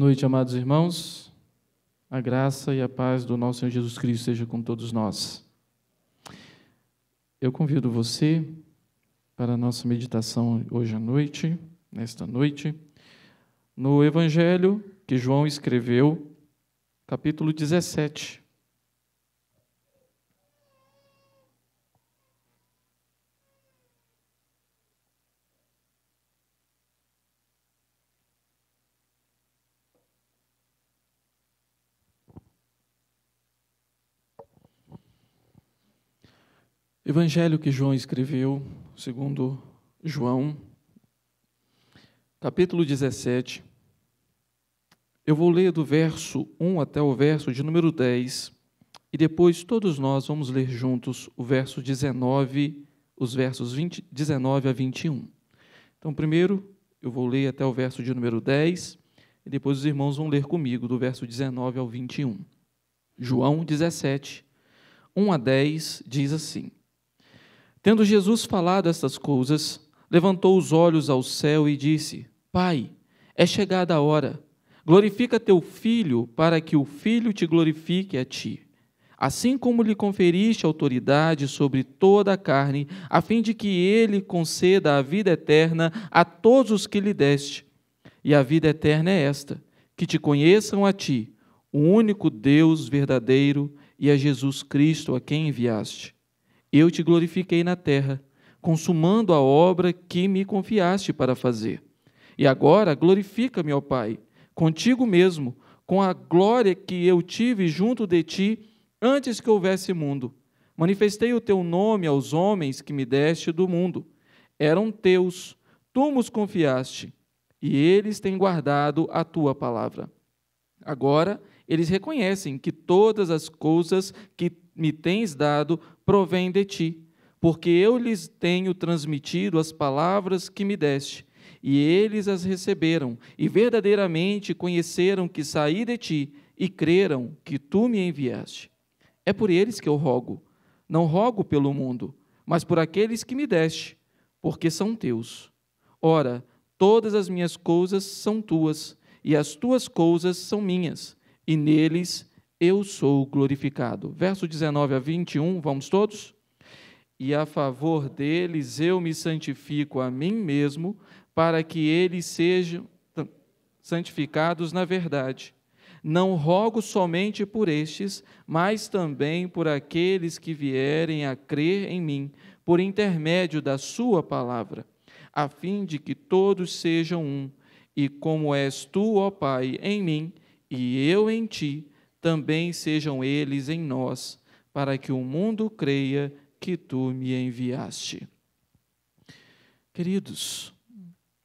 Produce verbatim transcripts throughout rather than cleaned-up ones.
Boa noite, amados irmãos. A graça e a paz do nosso Senhor Jesus Cristo seja com todos nós. Eu convido você para a nossa meditação hoje à noite, nesta noite, no Evangelho que João escreveu, capítulo dezessete. Evangelho que João escreveu, segundo João, capítulo dezessete. Eu vou ler do verso um até o verso de número dez, e depois todos nós vamos ler juntos o verso dezenove, os versos dezenove a vinte e um. Então, primeiro, eu vou ler até o verso de número dez, e depois os irmãos vão ler comigo, do verso dezenove ao vinte e um. João dezessete, um a dez, diz assim: Tendo Jesus falado estas coisas, levantou os olhos ao céu e disse: Pai, é chegada a hora. Glorifica teu Filho, para que o Filho te glorifique a ti. Assim como lhe conferiste autoridade sobre toda a carne, a fim de que ele conceda a vida eterna a todos os que lhe deste. E a vida eterna é esta, que te conheçam a ti, o único Deus verdadeiro, e a Jesus Cristo a quem enviaste. Eu te glorifiquei na terra, consumando a obra que me confiaste para fazer. E agora glorifica-me, ó Pai, contigo mesmo, com a glória que eu tive junto de ti antes que houvesse mundo. Manifestei o teu nome aos homens que me deste do mundo. Eram teus, tu nos confiaste, e eles têm guardado a tua palavra. Agora eles reconhecem que todas as coisas que me tens dado provém de ti, porque eu lhes tenho transmitido as palavras que me deste, e eles as receberam, e verdadeiramente conheceram que saí de ti, e creram que tu me enviaste. É por eles que eu rogo, não rogo pelo mundo, mas por aqueles que me deste, porque são teus. Ora, todas as minhas coisas são tuas, e as tuas coisas são minhas, e neles eu sou glorificado. Verso dezenove a vinte e um, vamos todos? E a favor deles eu me santifico a mim mesmo, para que eles sejam santificados na verdade. Não rogo somente por estes, mas também por aqueles que vierem a crer em mim, por intermédio da sua palavra, a fim de que todos sejam um, e como és tu, ó Pai, em mim, e eu em ti, também sejam eles em nós, para que o mundo creia que tu me enviaste. Queridos,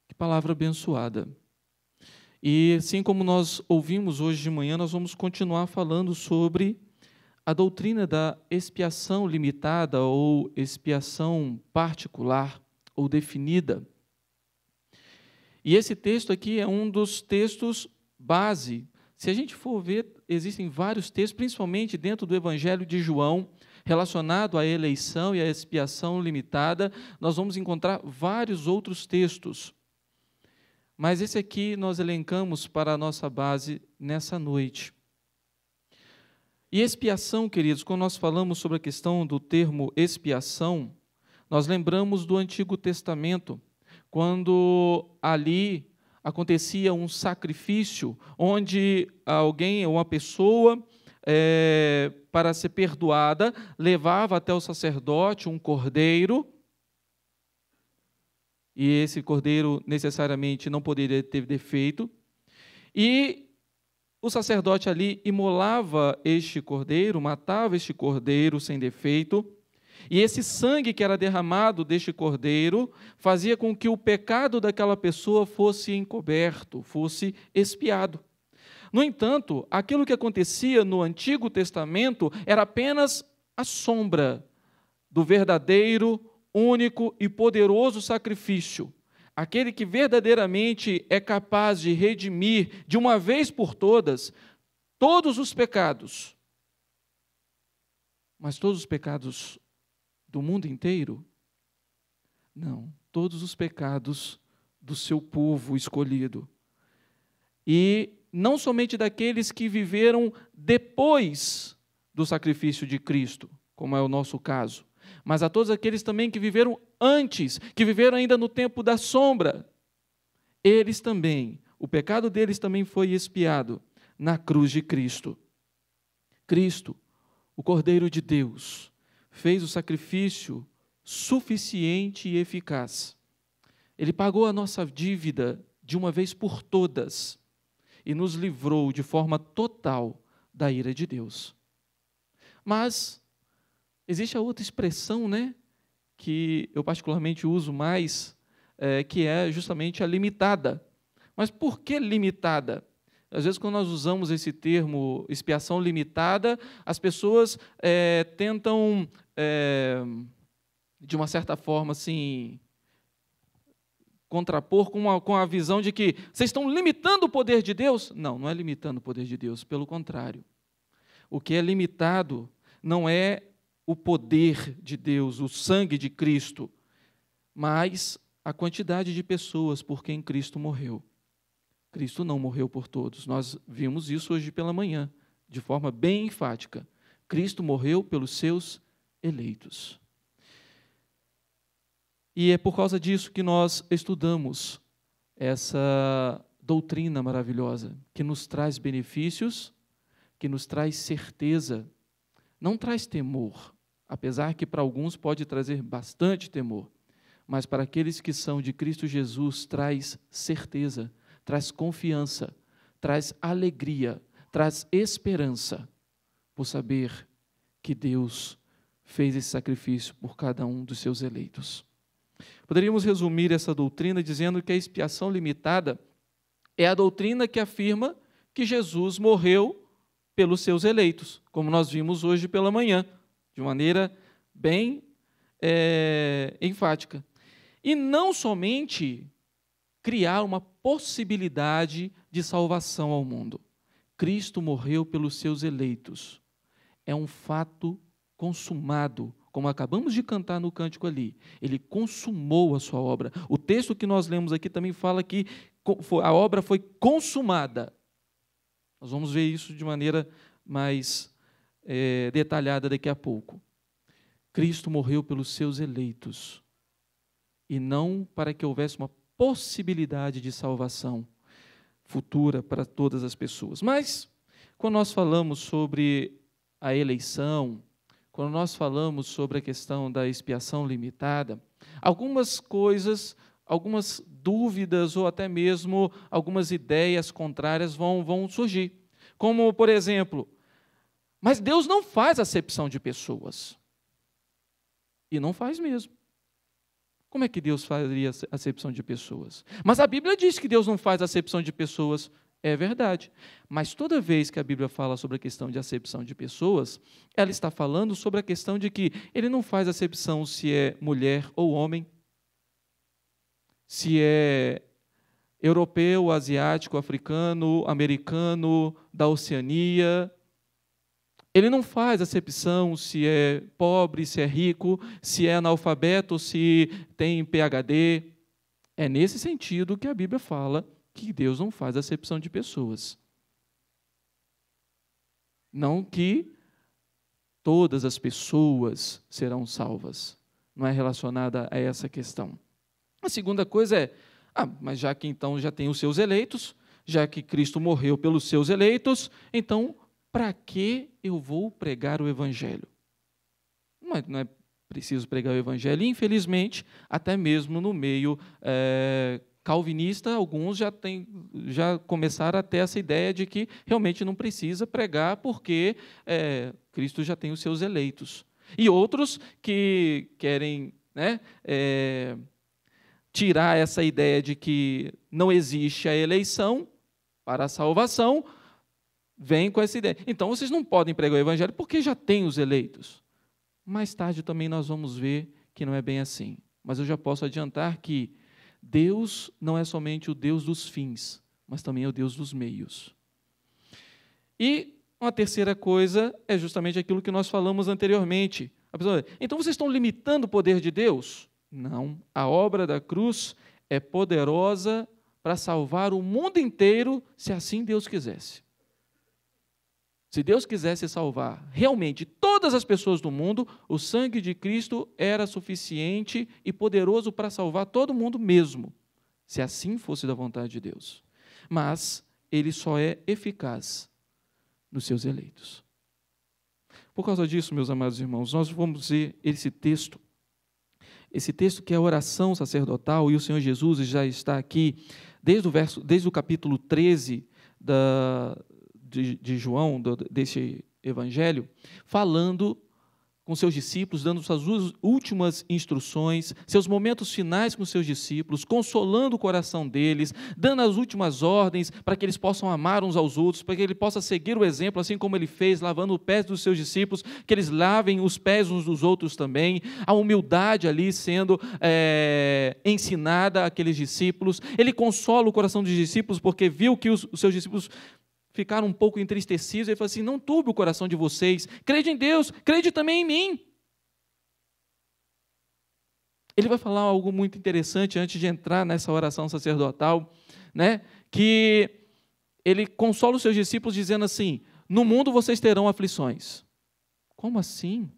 que palavra abençoada. E assim como nós ouvimos hoje de manhã, nós vamos continuar falando sobre a doutrina da expiação limitada ou expiação particular ou definida. E esse texto aqui é um dos textos base. Se a gente for ver, existem vários textos, principalmente dentro do Evangelho de João, relacionado à eleição e à expiação limitada. Nós vamos encontrar vários outros textos. Mas esse aqui nós elencamos para a nossa base nessa noite. E expiação, queridos, quando nós falamos sobre a questão do termo expiação, nós lembramos do Antigo Testamento, quando ali acontecia um sacrifício onde alguém, uma pessoa, é, para ser perdoada, levava até o sacerdote um cordeiro, e esse cordeiro necessariamente não poderia ter defeito, e o sacerdote ali imolava este cordeiro, matava este cordeiro sem defeito, e esse sangue que era derramado deste cordeiro fazia com que o pecado daquela pessoa fosse encoberto, fosse expiado. No entanto, aquilo que acontecia no Antigo Testamento era apenas a sombra do verdadeiro, único e poderoso sacrifício. Aquele que verdadeiramente é capaz de redimir, de uma vez por todas, todos os pecados. Mas todos os pecados do mundo inteiro? Não, todos os pecados do seu povo escolhido. E não somente daqueles que viveram depois do sacrifício de Cristo, como é o nosso caso, mas a todos aqueles também que viveram antes, que viveram ainda no tempo da sombra. Eles também, o pecado deles também foi expiado na cruz de Cristo. Cristo, o Cordeiro de Deus, fez o sacrifício suficiente e eficaz. Ele pagou a nossa dívida de uma vez por todas e nos livrou de forma total da ira de Deus. Mas existe a outra expressão, né, que eu particularmente uso mais, é, que é justamente a limitada. Mas por que limitada? Às vezes, quando nós usamos esse termo expiação limitada, as pessoas é, tentam, é, de uma certa forma, assim, contrapor com a, com a visão de que vocês estão limitando o poder de Deus. Não, não é limitando o poder de Deus, pelo contrário. O que é limitado não é o poder de Deus, o sangue de Cristo, mas a quantidade de pessoas por quem Cristo morreu. Cristo não morreu por todos. Nós vimos isso hoje pela manhã, de forma bem enfática. Cristo morreu pelos seus eleitos. E é por causa disso que nós estudamos essa doutrina maravilhosa, que nos traz benefícios, que nos traz certeza, não traz temor, apesar que para alguns pode trazer bastante temor, mas para aqueles que são de Cristo Jesus, traz certeza, traz confiança, traz alegria, traz esperança, por saber que Deus fez esse sacrifício por cada um dos seus eleitos. Poderíamos resumir essa doutrina dizendo que a expiação limitada é a doutrina que afirma que Jesus morreu pelos seus eleitos, como nós vimos hoje pela manhã, de maneira bem é, enfática. E não somente criar uma possibilidade de salvação ao mundo. Cristo morreu pelos seus eleitos. É um fato consumado, como acabamos de cantar no cântico ali, ele consumou a sua obra. O texto que nós lemos aqui também fala que a obra foi consumada. Nós vamos ver isso de maneira mais é, detalhada daqui a pouco. Cristo morreu pelos seus eleitos, e não para que houvesse uma possibilidade de salvação futura para todas as pessoas. Mas, quando nós falamos sobre a eleição, quando nós falamos sobre a questão da expiação limitada, algumas coisas, algumas dúvidas ou até mesmo algumas ideias contrárias vão, vão surgir. Como, por exemplo, mas Deus não faz acepção de pessoas. E não faz mesmo. Como é que Deus faria acepção de pessoas? Mas a Bíblia diz que Deus não faz acepção de pessoas. É verdade, mas toda vez que a Bíblia fala sobre a questão de acepção de pessoas, ela está falando sobre a questão de que ele não faz acepção se é mulher ou homem, se é europeu, asiático, africano, americano, da Oceania. Ele não faz acepção se é pobre, se é rico, se é analfabeto, se tem P H D. É nesse sentido que a Bíblia fala que Deus não faz acepção de pessoas. Não que todas as pessoas serão salvas. Não é relacionada a essa questão. A segunda coisa é, ah, mas já que então já tem os seus eleitos, já que Cristo morreu pelos seus eleitos, então para que eu vou pregar o Evangelho? Não é, não é preciso pregar o Evangelho, infelizmente, até mesmo no meio é, calvinista, alguns já, tem, já começaram a ter essa ideia de que realmente não precisa pregar porque é, Cristo já tem os seus eleitos. E outros que querem, né, é, tirar essa ideia de que não existe a eleição para a salvação, vêm com essa ideia. Então, vocês não podem pregar o Evangelho porque já tem os eleitos. Mais tarde também nós vamos ver que não é bem assim. Mas eu já posso adiantar que Deus não é somente o Deus dos fins, mas também é o Deus dos meios. E uma terceira coisa é justamente aquilo que nós falamos anteriormente. A pessoa, então vocês estão limitando o poder de Deus? Não, a obra da cruz é poderosa para salvar o mundo inteiro, se assim Deus quisesse. Se Deus quisesse salvar realmente todas as pessoas do mundo, o sangue de Cristo era suficiente e poderoso para salvar todo mundo mesmo, se assim fosse da vontade de Deus. Mas ele só é eficaz nos seus eleitos. Por causa disso, meus amados irmãos, nós vamos ver esse texto, esse texto que é a oração sacerdotal, e o Senhor Jesus já está aqui, desde o, verso, desde o capítulo treze da... De, de João, do, desse evangelho, falando com seus discípulos, dando suas últimas instruções, seus momentos finais com seus discípulos, consolando o coração deles, dando as últimas ordens para que eles possam amar uns aos outros, para que ele possa seguir o exemplo, assim como ele fez, lavando os pés dos seus discípulos, que eles lavem os pés uns dos outros também, a humildade ali sendo é, ensinada àqueles discípulos. Ele consola o coração dos discípulos, porque viu que os, os seus discípulos ficaram um pouco entristecidos, ele falou assim: não turbe o coração de vocês, crede em Deus, crede também em mim. Ele vai falar algo muito interessante antes de entrar nessa oração sacerdotal, né? Que ele consola os seus discípulos dizendo assim: no mundo vocês terão aflições. Como assim?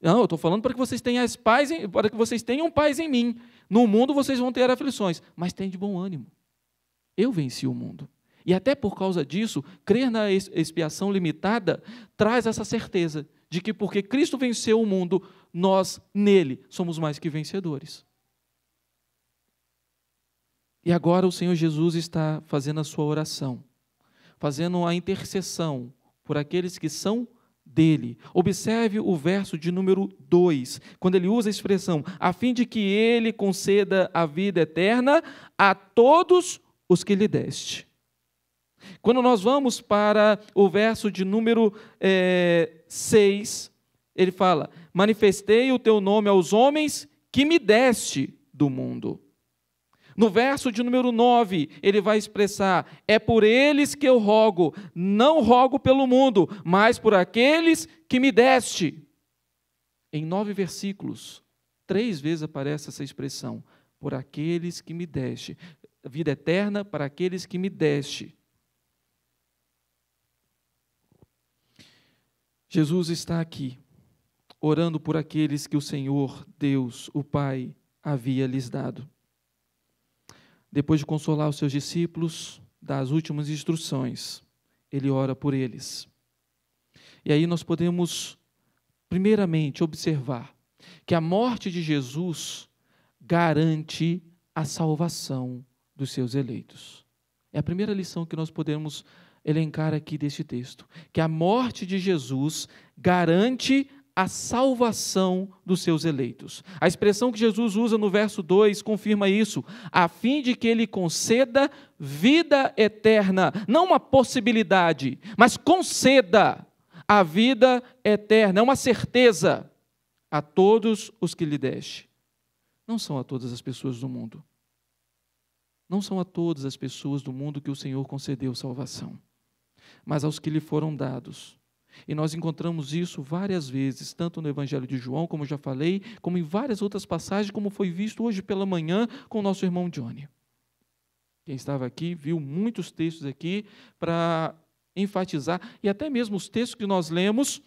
Não, eu estou falando para que vocês tenham paz, para que vocês tenham paz em mim. No mundo vocês vão ter aflições, mas tenham de bom ânimo. Eu venci o mundo. E até por causa disso, crer na expiação limitada traz essa certeza de que porque Cristo venceu o mundo, nós, nele, somos mais que vencedores. E agora o Senhor Jesus está fazendo a sua oração, fazendo a intercessão por aqueles que são dele. Observe o verso de número dois, quando ele usa a expressão, a fim de que ele conceda a vida eterna a todos os que lhe deste. Quando nós vamos para o verso de número é, seis, ele fala, manifestei o teu nome aos homens que me deste do mundo. No verso de número nove, ele vai expressar, é por eles que eu rogo, não rogo pelo mundo, mas por aqueles que me deste. Em nove versículos, três vezes aparece essa expressão, por aqueles que me deste, vida eterna para aqueles que me deste. Jesus está aqui, orando por aqueles que o Senhor, Deus, o Pai, havia lhes dado. Depois de consolar os seus discípulos, dar as últimas instruções, ele ora por eles. E aí nós podemos, primeiramente, observar que a morte de Jesus garante a salvação dos seus eleitos. É a primeira lição que nós podemos elencar aqui deste texto, que a morte de Jesus garante a salvação dos seus eleitos. A expressão que Jesus usa no verso dois confirma isso, a fim de que ele conceda vida eterna, não uma possibilidade, mas conceda a vida eterna, é uma certeza a todos os que lhe deste. Não são a todas as pessoas do mundo. Não são a todas as pessoas do mundo que o Senhor concedeu salvação, mas aos que lhe foram dados. E nós encontramos isso várias vezes, tanto no Evangelho de João, como eu já falei, como em várias outras passagens, como foi visto hoje pela manhã com o nosso irmão Johnny. Quem estava aqui viu muitos textos aqui para enfatizar, e até mesmo os textos que nós lemos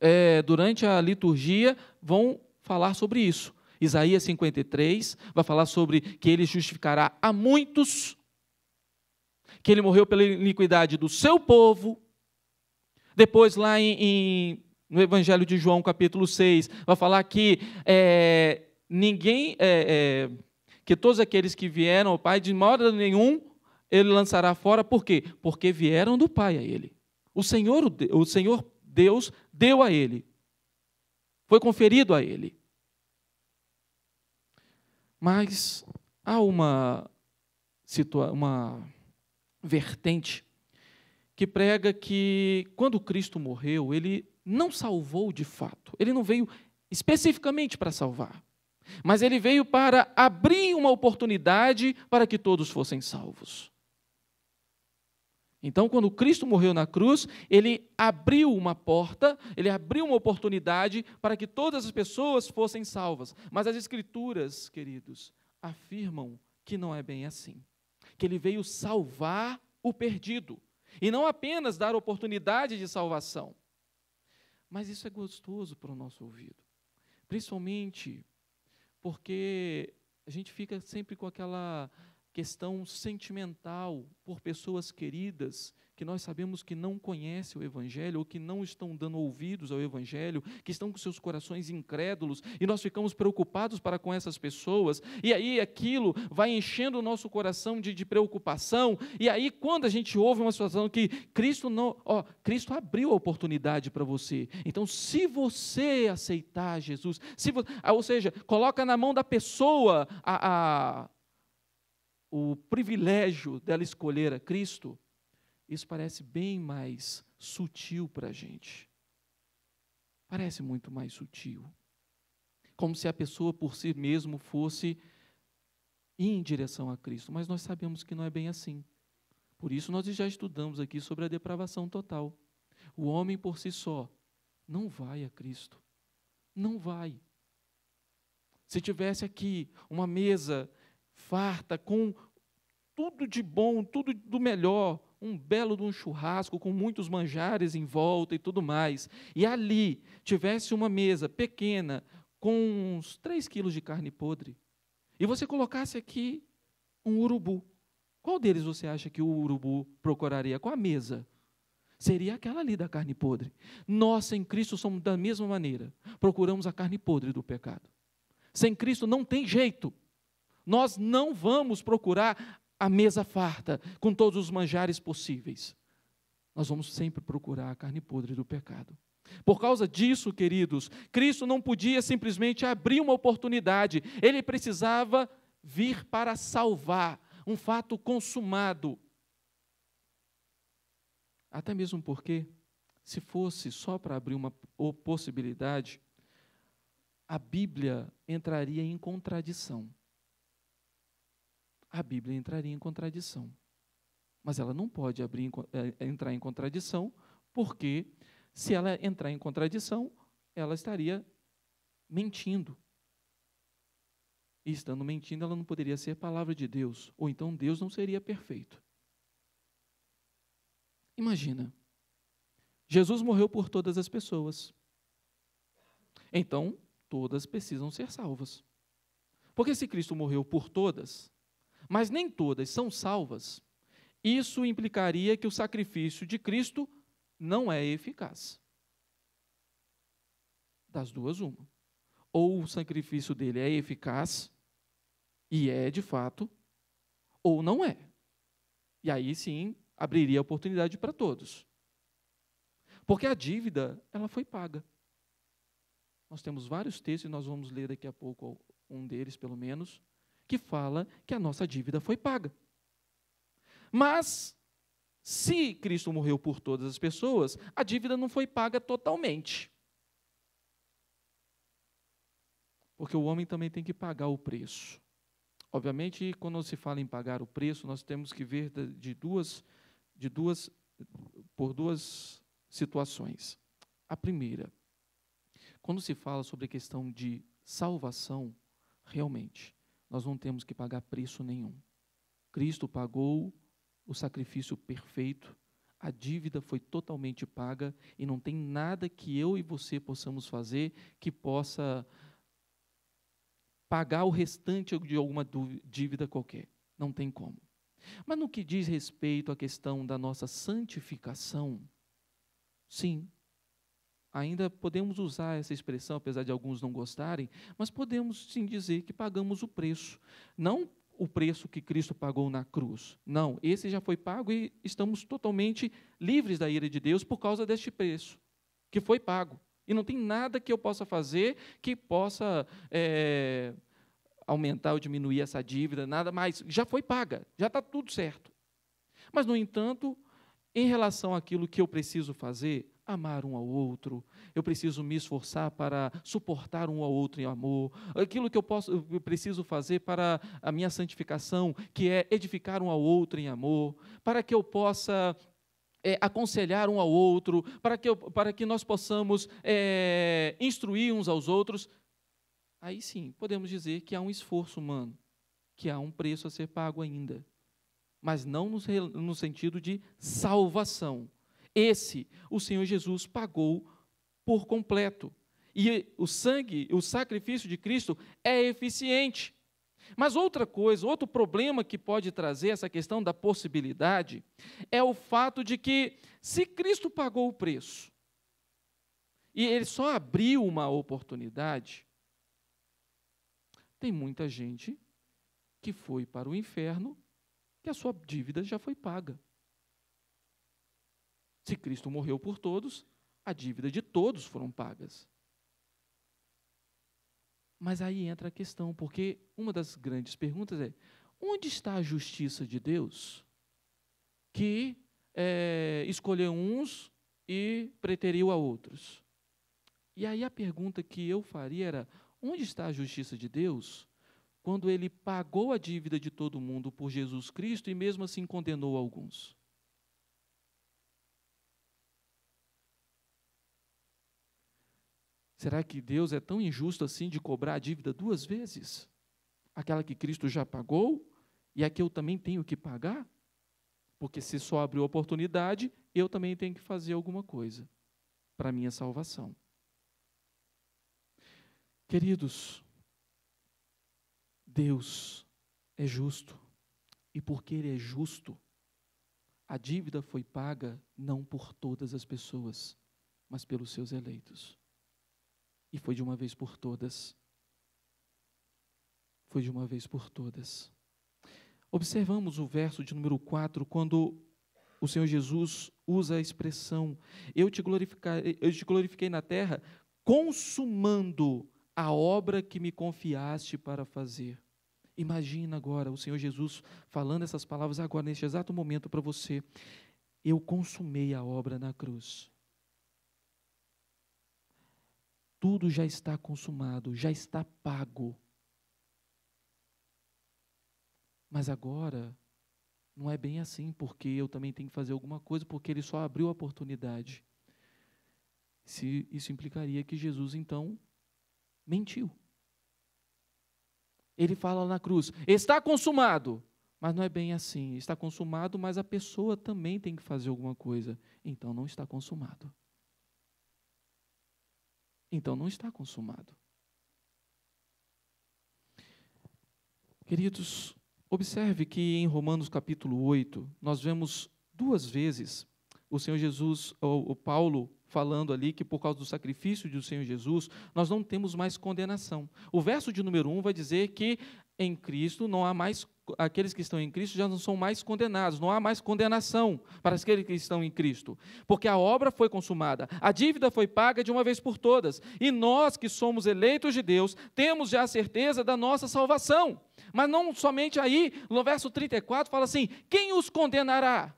é, durante a liturgia vão falar sobre isso. Isaías cinquenta e três vai falar sobre que ele justificará a muitos, que ele morreu pela iniquidade do seu povo. Depois, lá em, em, no Evangelho de João, capítulo seis, vai falar que é, ninguém, é, é, que todos aqueles que vieram ao Pai, de modo nenhum, ele lançará fora. Por quê? Porque vieram do Pai a ele. O Senhor, o Senhor Deus deu a ele. Foi conferido a ele. Mas há uma, situa uma vertente que prega que, quando Cristo morreu, ele não salvou de fato. Ele não veio especificamente para salvar, mas ele veio para abrir uma oportunidade para que todos fossem salvos. Então, quando Cristo morreu na cruz, ele abriu uma porta, ele abriu uma oportunidade para que todas as pessoas fossem salvas. Mas as Escrituras, queridos, afirmam que não é bem assim. que ele veio salvar o perdido, e não apenas dar oportunidade de salvação. Mas isso é gostoso para o nosso ouvido, principalmente porque a gente fica sempre com aquela questão sentimental por pessoas queridas que nós sabemos que não conhecem o Evangelho, ou que não estão dando ouvidos ao Evangelho, que estão com seus corações incrédulos, e nós ficamos preocupados para com essas pessoas, e aí aquilo vai enchendo o nosso coração de, de preocupação, e aí quando a gente ouve uma situação que Cristo não, ó, Cristo abriu a oportunidade para você, então se você aceitar Jesus, se você, ou seja, coloca na mão da pessoa a, a o privilégio dela escolher a Cristo, isso parece bem mais sutil para a gente. Parece muito mais sutil. Como se a pessoa por si mesma fosse ir em direção a Cristo, mas nós sabemos que não é bem assim. Por isso nós já estudamos aqui sobre a depravação total. O homem por si só não vai a Cristo. Não vai. Se tivesse aqui uma mesa farta, com tudo de bom, tudo do melhor, um belo de um churrasco, com muitos manjares em volta e tudo mais, e ali tivesse uma mesa pequena, com uns três quilos de carne podre, e você colocasse aqui um urubu, qual deles você acha que o urubu procuraria? Qual a mesa? Seria aquela ali da carne podre. Nós, em Cristo, somos da mesma maneira, procuramos a carne podre do pecado. Sem Cristo não tem jeito. Nós não vamos procurar a mesa farta, com todos os manjares possíveis. Nós vamos sempre procurar a carne podre do pecado. Por causa disso, queridos, Cristo não podia simplesmente abrir uma oportunidade. Ele precisava vir para salvar, um fato consumado. Até mesmo porque, se fosse só para abrir uma possibilidade, a Bíblia entraria em contradição. A Bíblia entraria em contradição, mas ela não pode abrir, entrar em contradição, porque se ela entrar em contradição, ela estaria mentindo, e estando mentindo, ela não poderia ser palavra de Deus, ou então Deus não seria perfeito. Imagina, Jesus morreu por todas as pessoas, então todas precisam ser salvas, porque se Cristo morreu por todas, mas nem todas são salvas, isso implicaria que o sacrifício de Cristo não é eficaz. Das duas, uma. Ou o sacrifício dele é eficaz, e é de fato, ou não é. E aí sim, abriria a oportunidade para todos. Porque a dívida, ela foi paga. Nós temos vários textos, e nós vamos ler daqui a pouco um deles, pelo menos, que fala que a nossa dívida foi paga. Mas, se Cristo morreu por todas as pessoas, a dívida não foi paga totalmente. Porque o homem também tem que pagar o preço. Obviamente, quando se fala em pagar o preço, nós temos que ver de duas, de duas, por duas situações. A primeira, quando se fala sobre a questão de salvação, realmente, nós não temos que pagar preço nenhum. Cristo pagou o sacrifício perfeito, a dívida foi totalmente paga, e não tem nada que eu e você possamos fazer que possa pagar o restante de alguma dívida qualquer. Não tem como. Mas no que diz respeito à questão da nossa santificação, sim, ainda podemos usar essa expressão, apesar de alguns não gostarem, mas podemos sim dizer que pagamos o preço. Não o preço que Cristo pagou na cruz. Não, esse já foi pago e estamos totalmente livres da ira de Deus por causa deste preço, que foi pago. E não tem nada que eu possa fazer que possa é, aumentar ou diminuir essa dívida, nada mais. Já foi paga, já está tudo certo. Mas, no entanto, em relação àquilo que eu preciso fazer, amar um ao outro, eu preciso me esforçar para suportar um ao outro em amor, aquilo que eu, posso, eu preciso fazer para a minha santificação, que é edificar um ao outro em amor, para que eu possa é, aconselhar um ao outro, para que, eu, para que nós possamos é, instruir uns aos outros, aí sim, podemos dizer que há um esforço humano, que há um preço a ser pago ainda. mas não no, no sentido de salvação. Esse, o Senhor Jesus pagou por completo. E o sangue, o sacrifício de Cristo é eficiente. Mas outra coisa, outro problema que pode trazer essa questão da possibilidade é o fato de que, se Cristo pagou o preço e ele só abriu uma oportunidade, tem muita gente que foi para o inferno que a sua dívida já foi paga. Se Cristo morreu por todos, a dívida de todos foram pagas. Mas aí entra a questão, porque uma das grandes perguntas é: onde está a justiça de Deus que é, escolheu uns e preteriu a outros? E aí a pergunta que eu faria era: onde está a justiça de Deus quando ele pagou a dívida de todo mundo por Jesus Cristo e mesmo assim condenou alguns? Será que Deus é tão injusto assim de cobrar a dívida duas vezes? Aquela que Cristo já pagou e a que eu também tenho que pagar? Porque se só abriu a oportunidade, eu também tenho que fazer alguma coisa para a minha salvação. Queridos, Deus é justo. E porque Ele é justo, a dívida foi paga não por todas as pessoas, mas pelos seus eleitos. E foi de uma vez por todas. Foi de uma vez por todas. Observamos o verso de número quatro, quando o Senhor Jesus usa a expressão: eu te glorificarei, eu te glorifiquei na terra, consumando a obra que me confiaste para fazer. Imagina agora o Senhor Jesus falando essas palavras agora, neste exato momento, para você: eu consumei a obra na cruz. Tudo já está consumado, já está pago. Mas agora, não é bem assim, porque eu também tenho que fazer alguma coisa, porque ele só abriu a oportunidade. Se isso implicaria que Jesus, então, mentiu. Ele fala na cruz: está consumado, mas não é bem assim. Está consumado, mas a pessoa também tem que fazer alguma coisa. Então, não está consumado. Então, não está consumado. Queridos, observe que em Romanos capítulo oito, nós vemos duas vezes o Senhor Jesus, o Paulo, falando ali que por causa do sacrifício do Senhor Jesus, nós não temos mais condenação. O verso de número um vai dizer que em Cristo não há mais, aqueles que estão em Cristo já não são mais condenados, não há mais condenação para aqueles que estão em Cristo, porque a obra foi consumada, a dívida foi paga de uma vez por todas, e nós que somos eleitos de Deus, temos já a certeza da nossa salvação. Mas não somente aí, no verso trinta e quatro fala assim: quem os condenará?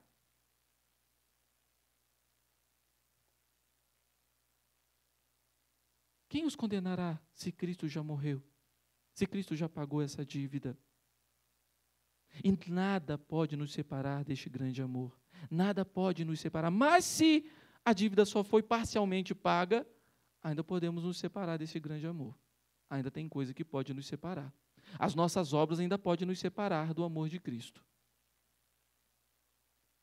Quem os condenará se Cristo já morreu? Se Cristo já pagou essa dívida? E nada pode nos separar deste grande amor. Nada pode nos separar. Mas se a dívida só foi parcialmente paga, ainda podemos nos separar desse grande amor. Ainda tem coisa que pode nos separar. As nossas obras ainda podem nos separar do amor de Cristo.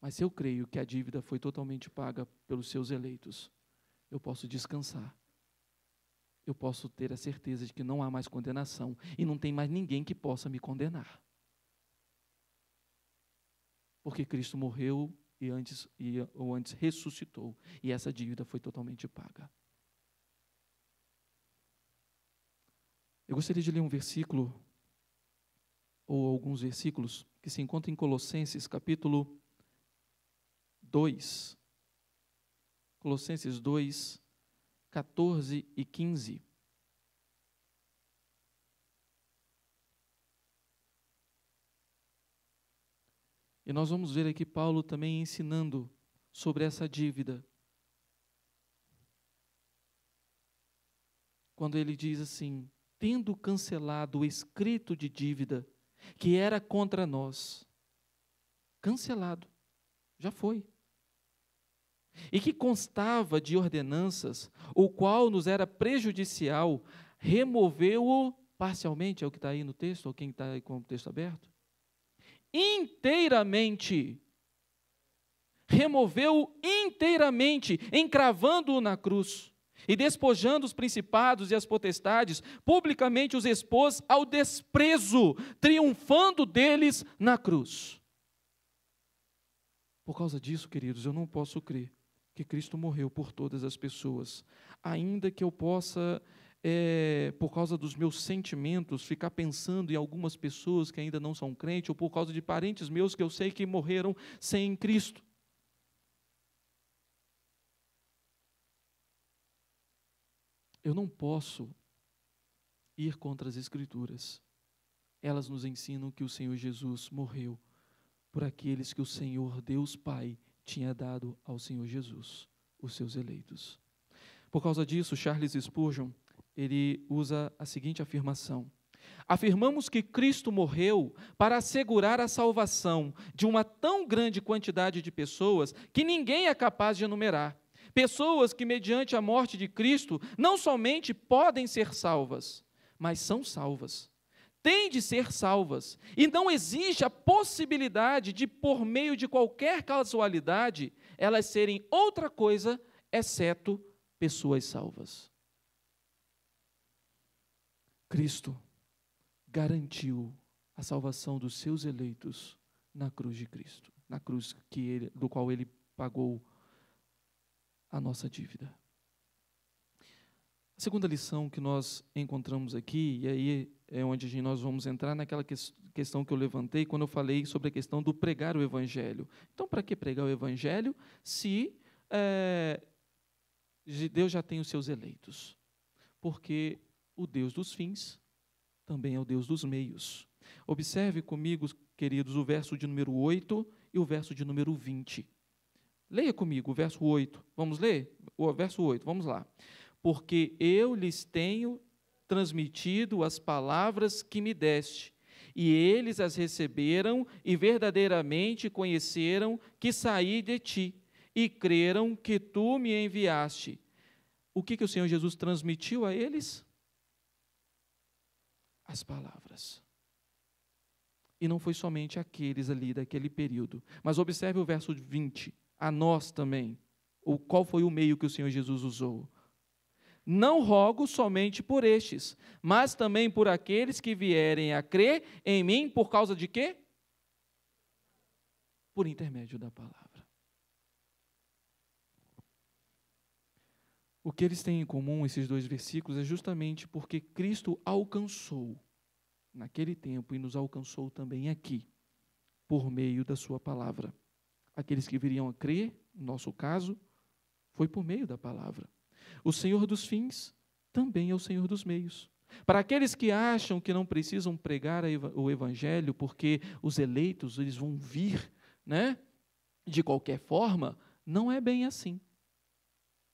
Mas se eu creio que a dívida foi totalmente paga pelos seus eleitos, eu posso descansar. Eu posso ter a certeza de que não há mais condenação e não tem mais ninguém que possa me condenar. Porque Cristo morreu e antes, e, ou antes ressuscitou, e essa dívida foi totalmente paga. Eu gostaria de ler um versículo, ou alguns versículos, que se encontram em Colossenses, capítulo dois. Colossenses dois, quatorze e quinze. E nós vamos ver aqui Paulo também ensinando sobre essa dívida. Quando ele diz assim: tendo cancelado o escrito de dívida que era contra nós, cancelado, já foi, e que constava de ordenanças, o qual nos era prejudicial, removeu-o parcialmente, é o que está aí no texto, ou quem está aí com o texto aberto, inteiramente, removeu-o inteiramente, encravando-o na cruz, e despojando os principados e as potestades, publicamente os expôs ao desprezo, triunfando deles na cruz. Por causa disso, queridos, eu não posso crer que Cristo morreu por todas as pessoas, ainda que eu possa, é, por causa dos meus sentimentos, ficar pensando em algumas pessoas que ainda não são crentes, ou por causa de parentes meus que eu sei que morreram sem Cristo. Eu não posso ir contra as Escrituras. Elas nos ensinam que o Senhor Jesus morreu por aqueles que o Senhor Deus Pai tinha dado ao Senhor Jesus, os seus eleitos. Por causa disso, Charles Spurgeon, ele usa a seguinte afirmação: afirmamos que Cristo morreu para assegurar a salvação de uma tão grande quantidade de pessoas que ninguém é capaz de enumerar. Pessoas que, mediante a morte de Cristo, não somente podem ser salvas, mas são salvas. Têm de ser salvas. E não existe a possibilidade de, por meio de qualquer casualidade, elas serem outra coisa, exceto pessoas salvas. Cristo garantiu a salvação dos seus eleitos na cruz de Cristo, na cruz que ele, do qual ele pagou a nossa dívida. A segunda lição que nós encontramos aqui, e aí é onde nós vamos entrar naquela que questão que eu levantei quando eu falei sobre a questão do pregar o Evangelho. Então, para que pregar o Evangelho se é, Deus já tem os seus eleitos? Porque o Deus dos fins também é o Deus dos meios. Observe comigo, queridos, o verso de número oito e o verso de número vinte. Leia comigo o verso oito, vamos ler? O verso oito, vamos lá. Porque eu lhes tenho transmitido as palavras que me deste, e eles as receberam e verdadeiramente conheceram que saí de ti, e creram que tu me enviaste. O que, que o Senhor Jesus transmitiu a eles? As palavras. E não foi somente aqueles ali daquele período, mas observe o verso vinte. A nós também, ou qual foi o meio que o Senhor Jesus usou? Não rogo somente por estes, mas também por aqueles que vierem a crer em mim, por causa de quê? Por intermédio da palavra. O que eles têm em comum, esses dois versículos, é justamente porque Cristo alcançou, naquele tempo, e nos alcançou também aqui, por meio da sua palavra. Aqueles que viriam a crer, no nosso caso, foi por meio da palavra. O Senhor dos fins também é o Senhor dos meios. Para aqueles que acham que não precisam pregar o Evangelho, porque os eleitos eles vão vir, né, de qualquer forma, não é bem assim.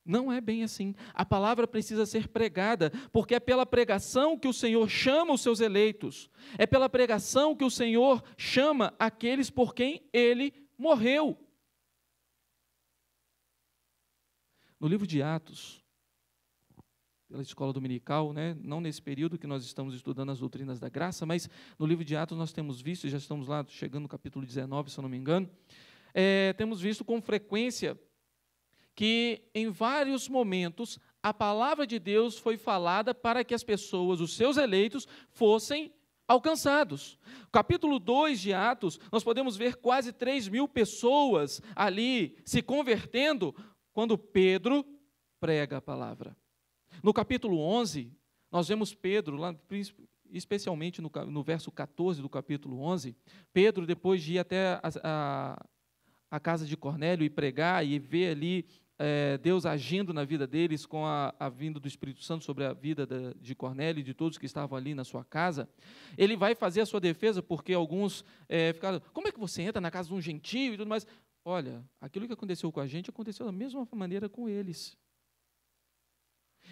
Não é bem assim. A palavra precisa ser pregada, porque é pela pregação que o Senhor chama os seus eleitos. É pela pregação que o Senhor chama aqueles por quem Ele morreu. No livro de Atos, pela escola dominical, né, não nesse período que nós estamos estudando as doutrinas da graça, mas no livro de Atos nós temos visto, e já estamos lá chegando no capítulo dezenove, se eu não me engano, é, temos visto com frequência que em vários momentos a palavra de Deus foi falada para que as pessoas, os seus eleitos, fossem alcançados. Capítulo dois de Atos, nós podemos ver quase três mil pessoas ali se convertendo quando Pedro prega a palavra. No capítulo onze, nós vemos Pedro, lá, especialmente no, no verso quatorze do capítulo onze, Pedro, depois de ir até a, a, a casa de Cornélio e pregar e ver ali é, Deus agindo na vida deles com a, a vinda do Espírito Santo sobre a vida da, de Cornélio e de todos que estavam ali na sua casa, ele vai fazer a sua defesa, porque alguns é, ficaram, como é que você entra na casa de um gentio e tudo mais? Olha, aquilo que aconteceu com a gente, aconteceu da mesma maneira com eles.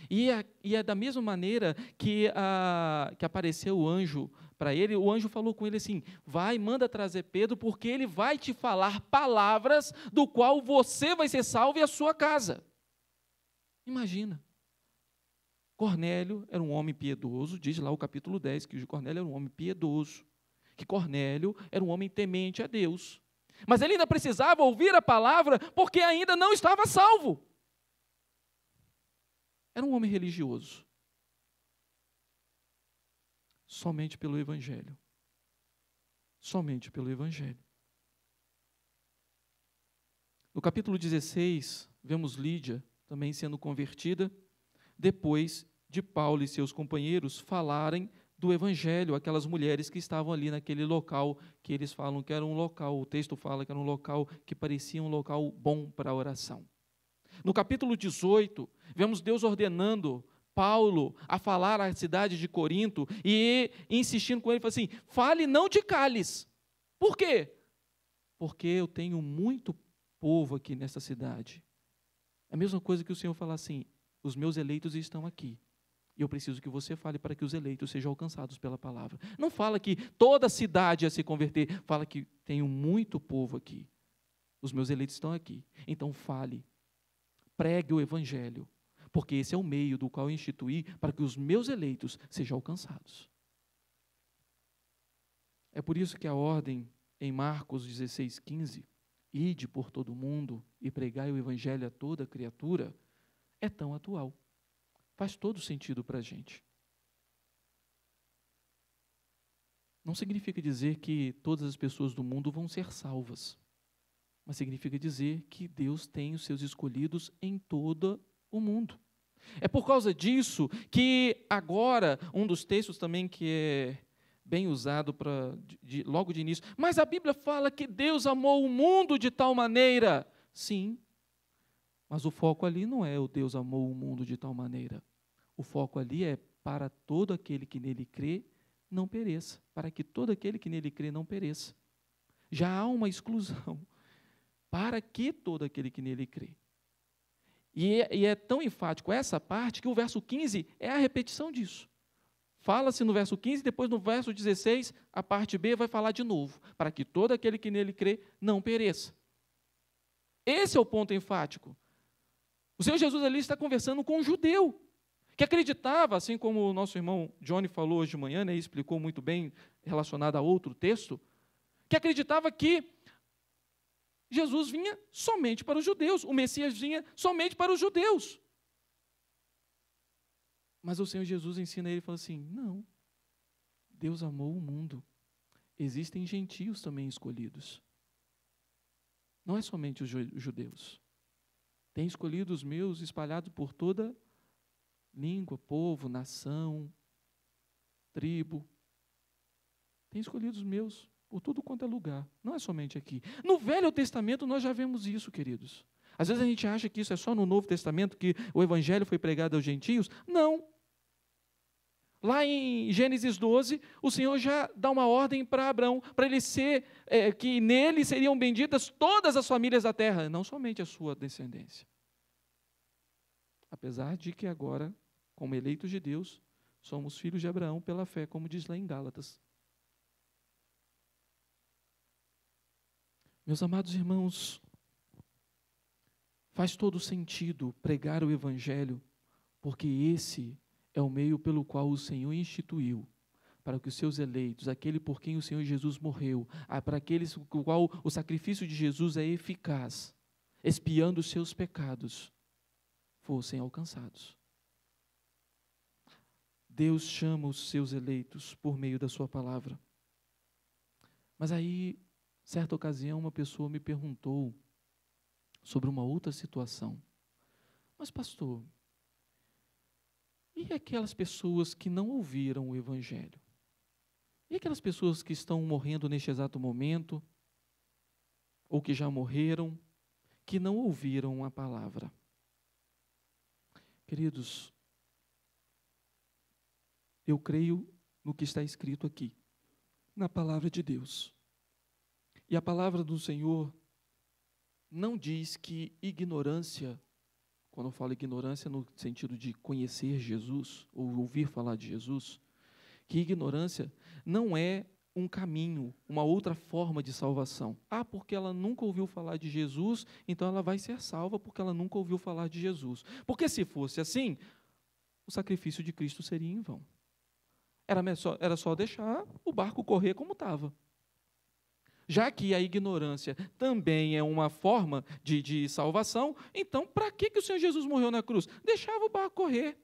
E é, e é da mesma maneira que, a, que apareceu o anjo para ele, o anjo falou com ele assim, vai, manda trazer Pedro, porque ele vai te falar palavras do qual você vai ser salvo e a sua casa. Imagina. Cornélio era um homem piedoso, diz lá o capítulo dez, que Cornélio era um homem piedoso. que Cornélio era um homem temente a Deus. Mas ele ainda precisava ouvir a palavra, porque ainda não estava salvo. Era um homem religioso. Somente pelo Evangelho. Somente pelo Evangelho. No capítulo dezesseis, vemos Lídia também sendo convertida, depois de Paulo e seus companheiros falarem do Evangelho àquelas mulheres que estavam ali naquele local, que eles falam que era um local, o texto fala que era um local que parecia um local bom para oração. No capítulo dezoito, vemos Deus ordenando Paulo a falar à cidade de Corinto e insistindo com ele, assim, fale, não te cales. Por quê? Porque eu tenho muito povo aqui nessa cidade. É a mesma coisa que o Senhor falar assim, os meus eleitos estão aqui, e eu preciso que você fale para que os eleitos sejam alcançados pela palavra. Não fala que toda a cidade ia se converter, fala que tenho muito povo aqui, os meus eleitos estão aqui, então fale, pregue o Evangelho, porque esse é o meio do qual eu instituí para que os meus eleitos sejam alcançados. É por isso que a ordem em Marcos dezesseis, quinze, ide por todo o mundo e pregai o Evangelho a toda criatura, é tão atual. Faz todo sentido para a gente. Não significa dizer que todas as pessoas do mundo vão ser salvas, mas significa dizer que Deus tem os seus escolhidos em todo o mundo. É por causa disso que agora, um dos textos também que é bem usado para de, logo de início, mas a Bíblia fala que Deus amou o mundo de tal maneira. Sim, mas o foco ali não é o Deus amou o mundo de tal maneira. O foco ali é para todo aquele que nele crê, não pereça. Para que todo aquele que nele crê não pereça. Já há uma exclusão. Para que todo aquele que nele crê. E é, e é tão enfático essa parte que o verso quinze é a repetição disso. Fala-se no verso quinze, depois no verso dezesseis, a parte B vai falar de novo, para que todo aquele que nele crê não pereça. Esse é o ponto enfático. O Senhor Jesus ali está conversando com um judeu, que acreditava, assim como o nosso irmão Johnny falou hoje de manhã, né, e explicou muito bem, relacionado a outro texto, que acreditava que Jesus vinha somente para os judeus, o Messias vinha somente para os judeus. Mas o Senhor Jesus ensina ele e fala assim, não, Deus amou o mundo, existem gentios também escolhidos, não é somente os judeus, tem escolhidos meus espalhados por toda língua, povo, nação, tribo, tem escolhidos meus por tudo quanto é lugar, não é somente aqui. No Velho Testamento nós já vemos isso, queridos. Às vezes a gente acha que isso é só no Novo Testamento que o Evangelho foi pregado aos gentios. Não. Lá em Gênesis doze, o Senhor já dá uma ordem para Abraão, para ele ser, é, que nele seriam benditas todas as famílias da terra, não somente a sua descendência. Apesar de que agora, como eleitos de Deus, somos filhos de Abraão pela fé, como diz lá em Gálatas. Meus amados irmãos, faz todo sentido pregar o Evangelho, porque esse é o meio pelo qual o Senhor instituiu, para que os seus eleitos, aquele por quem o Senhor Jesus morreu, para aqueles por qual o sacrifício de Jesus é eficaz, expiando os seus pecados, fossem alcançados. Deus chama os seus eleitos por meio da sua palavra. Mas aí, certa ocasião, uma pessoa me perguntou sobre uma outra situação. Mas, pastor, e aquelas pessoas que não ouviram o Evangelho? E aquelas pessoas que estão morrendo neste exato momento, ou que já morreram, que não ouviram a palavra? Queridos, eu creio no que está escrito aqui, na palavra de Deus. E a palavra do Senhor não diz que ignorância, quando eu falo ignorância no sentido de conhecer Jesus, ou ouvir falar de Jesus, que ignorância não é um caminho, uma outra forma de salvação. Ah, porque ela nunca ouviu falar de Jesus, então ela vai ser salva porque ela nunca ouviu falar de Jesus. Porque se fosse assim, o sacrifício de Cristo seria em vão. Era só, era só deixar o barco correr como estava. Já que a ignorância também é uma forma de, de salvação, então, para que, que o Senhor Jesus morreu na cruz? Deixava o barco correr.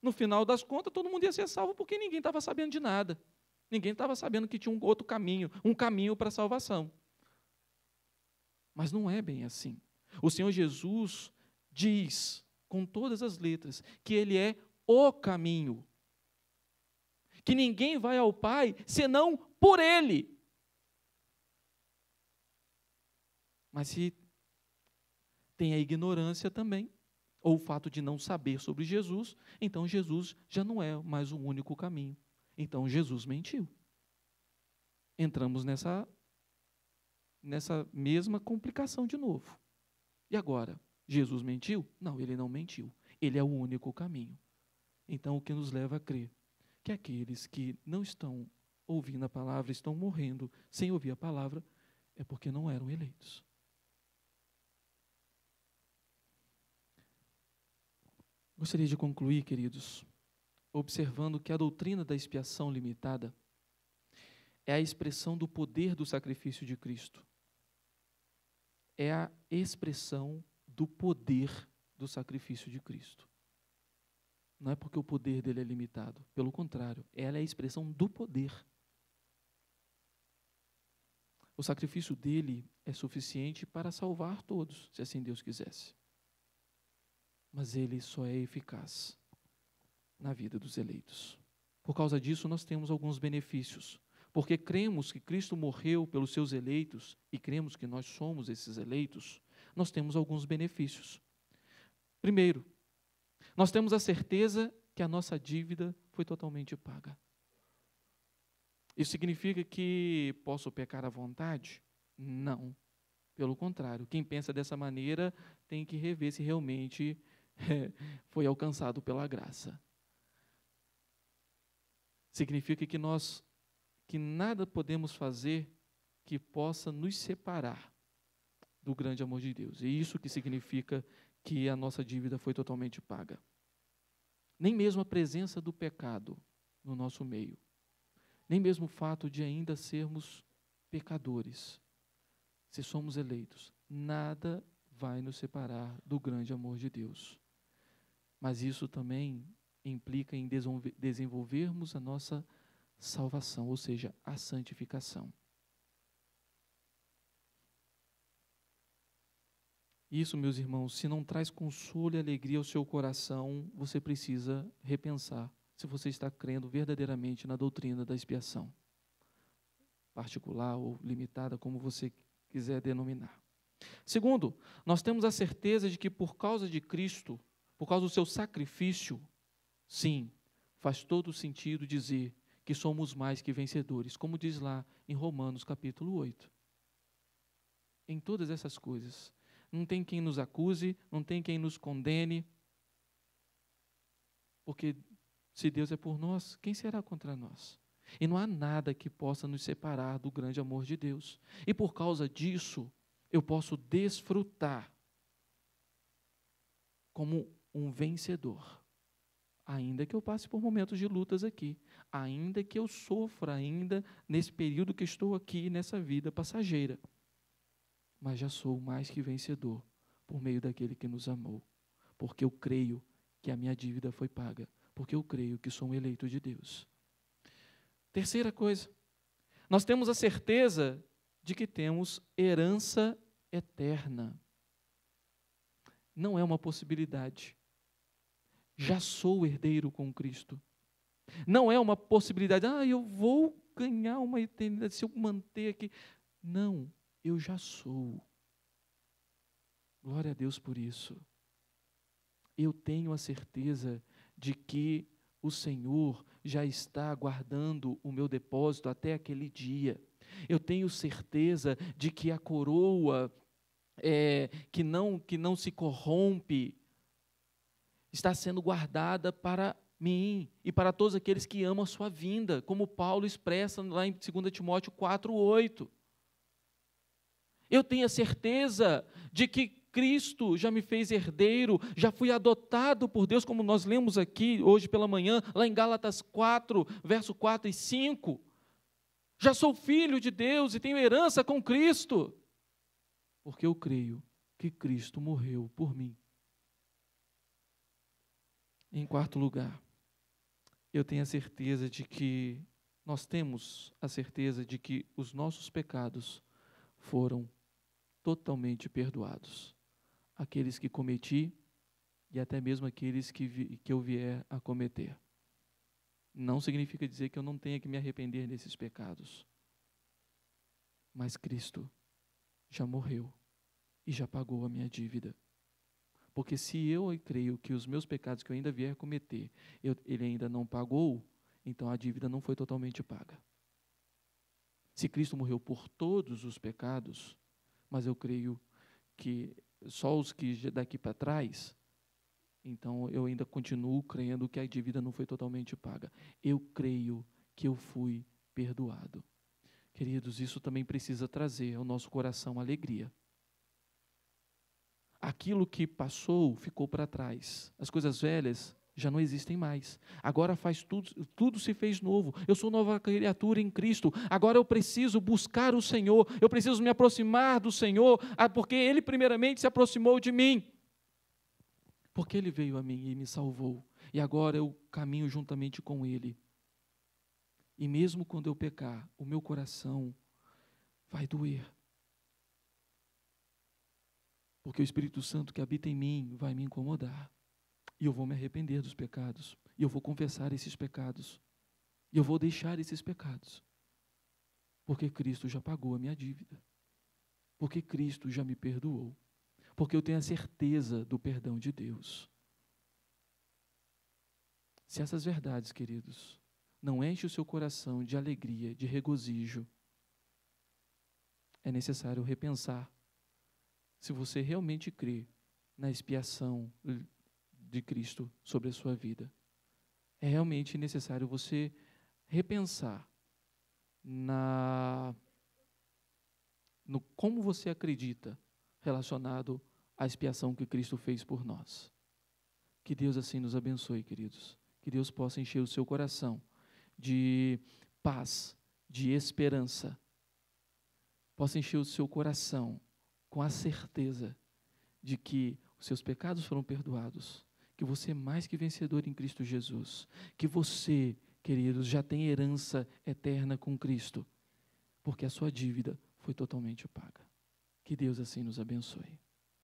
No final das contas, todo mundo ia ser salvo, porque ninguém estava sabendo de nada. Ninguém estava sabendo que tinha um outro caminho, um caminho para a salvação. Mas não é bem assim. O Senhor Jesus diz, com todas as letras, que Ele é o caminho. Que ninguém vai ao Pai, senão por Ele. Mas se tem a ignorância também, ou o fato de não saber sobre Jesus, então Jesus já não é mais o único caminho. Então Jesus mentiu. Entramos nessa, nessa mesma complicação de novo. E agora, Jesus mentiu? Não, Ele não mentiu. Ele é o único caminho. Então o que nos leva a crer? Que aqueles que não estão ouvindo a palavra, estão morrendo sem ouvir a palavra, é porque não eram eleitos. Gostaria de concluir, queridos, observando que a doutrina da expiação limitada é a expressão do poder do sacrifício de Cristo. É a expressão do poder do sacrifício de Cristo. Não é porque o poder dele é limitado, pelo contrário, ela é a expressão do poder. O sacrifício dele é suficiente para salvar todos, se assim Deus quisesse. Mas ele só é eficaz na vida dos eleitos. Por causa disso, nós temos alguns benefícios, porque cremos que Cristo morreu pelos seus eleitos e cremos que nós somos esses eleitos, nós temos alguns benefícios. Primeiro, nós temos a certeza que a nossa dívida foi totalmente paga. Isso significa que posso pecar à vontade? Não. Pelo contrário, quem pensa dessa maneira tem que rever se realmente é, foi alcançado pela graça. Significa que nós, que nada podemos fazer que possa nos separar do grande amor de Deus. E isso que significa que a nossa dívida foi totalmente paga. Nem mesmo a presença do pecado no nosso meio, nem mesmo o fato de ainda sermos pecadores, se somos eleitos, nada vai nos separar do grande amor de Deus. Mas isso também implica em desenvolvermos a nossa salvação, ou seja, a santificação. Isso, meus irmãos, se não traz consolo e alegria ao seu coração, você precisa repensar se você está crendo verdadeiramente na doutrina da expiação, particular ou limitada, como você quiser denominar. Segundo, nós temos a certeza de que por causa de Cristo, por causa do seu sacrifício, sim, faz todo sentido dizer que somos mais que vencedores, como diz lá em Romanos capítulo oito. Em todas essas coisas, não tem quem nos acuse, não tem quem nos condene, porque se Deus é por nós, quem será contra nós? E não há nada que possa nos separar do grande amor de Deus. E por causa disso, eu posso desfrutar como um vencedor, ainda que eu passe por momentos de lutas aqui, ainda que eu sofra ainda nesse período que estou aqui, nessa vida passageira. Mas já sou mais que vencedor por meio daquele que nos amou, porque eu creio que a minha dívida foi paga, porque eu creio que sou um eleito de Deus. Terceira coisa, nós temos a certeza de que temos herança eterna. Não é uma possibilidade. Já sou herdeiro com Cristo. Não é uma possibilidade, ah, eu vou ganhar uma eternidade se eu manter aqui. Não. Eu já sou. Glória a Deus por isso. Eu tenho a certeza de que o Senhor já está guardando o meu depósito até aquele dia. Eu tenho certeza de que a coroa é, que não, que não se corrompe está sendo guardada para mim e para todos aqueles que amam a sua vinda, como Paulo expressa lá em dois Timóteo quatro, oito. Eu tenho a certeza de que Cristo já me fez herdeiro, já fui adotado por Deus, como nós lemos aqui hoje pela manhã, lá em Gálatas quatro, verso quatro e cinco. Já sou filho de Deus e tenho herança com Cristo, porque eu creio que Cristo morreu por mim. Em quarto lugar, eu tenho a certeza de que, nós temos a certeza de que os nossos pecados foram totalmente perdoados. Aqueles que cometi e até mesmo aqueles que, vi, que eu vier a cometer. Não significa dizer que eu não tenha que me arrepender desses pecados. Mas Cristo já morreu e já pagou a minha dívida. Porque se eu creio que os meus pecados que eu ainda vier cometer, eu, ele ainda não pagou, então a dívida não foi totalmente paga. Se Cristo morreu por todos os pecados, mas eu creio que só os que daqui para trás, então eu ainda continuo crendo que a dívida não foi totalmente paga. Eu creio que eu fui perdoado. Queridos, isso também precisa trazer ao nosso coração alegria. Aquilo que passou ficou para trás. As coisas velhas já não existem mais. Agora faz tudo, tudo se fez novo. Eu sou nova criatura em Cristo. Agora eu preciso buscar o Senhor. Eu preciso me aproximar do Senhor, porque Ele primeiramente se aproximou de mim. Porque Ele veio a mim e me salvou. E agora eu caminho juntamente com Ele. E mesmo quando eu pecar, o meu coração vai doer. Porque o Espírito Santo que habita em mim vai me incomodar. E eu vou me arrepender dos pecados. E eu vou confessar esses pecados. E eu vou deixar esses pecados. Porque Cristo já pagou a minha dívida. Porque Cristo já me perdoou. Porque eu tenho a certeza do perdão de Deus. Se essas verdades, queridos, não enchem o seu coração de alegria, de regozijo, é necessário repensar se você realmente crê na expiação de Cristo sobre a sua vida. É realmente necessário você repensar na, no como você acredita relacionado à expiação que Cristo fez por nós. Que Deus assim nos abençoe, queridos. Que Deus possa encher o seu coração de paz, de esperança. Possa encher o seu coração com a certeza de que os seus pecados foram perdoados, que você é mais que vencedor em Cristo Jesus, que você, queridos, já tem herança eterna com Cristo, porque a sua dívida foi totalmente paga. Que Deus assim nos abençoe.